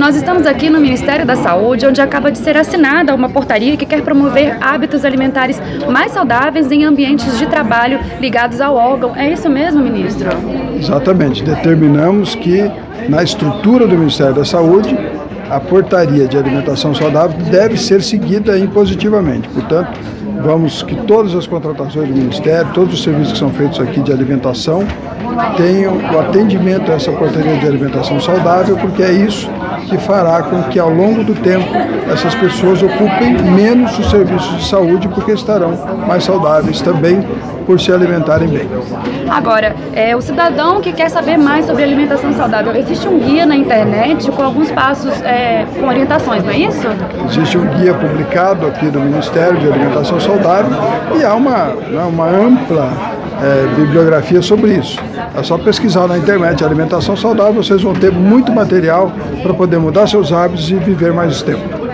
Nós estamos aqui no Ministério da Saúde, onde acaba de ser assinada uma portaria que quer promover hábitos alimentares mais saudáveis em ambientes de trabalho ligados ao órgão. É isso mesmo, ministro? Exatamente. Determinamos que na estrutura do Ministério da Saúde, a portaria de alimentação saudável deve ser seguida impositivamente. Portanto, vamos que todas as contratações do Ministério, todos os serviços que são feitos aqui de alimentação, tenham o atendimento a essa portaria de alimentação saudável, porque é isso que fará com que ao longo do tempo essas pessoas ocupem menos os serviços de saúde, porque estarão mais saudáveis também por se alimentarem bem. Agora, o cidadão que quer saber mais sobre alimentação saudável, existe um guia na internet com alguns passos, com orientações, não é isso? Existe um guia publicado aqui do Ministério de Alimentação Saudável e há uma ampla bibliografia sobre isso. É só pesquisar na internet alimentação saudável, vocês vão ter muito material para poder mudar seus hábitos e viver mais tempo.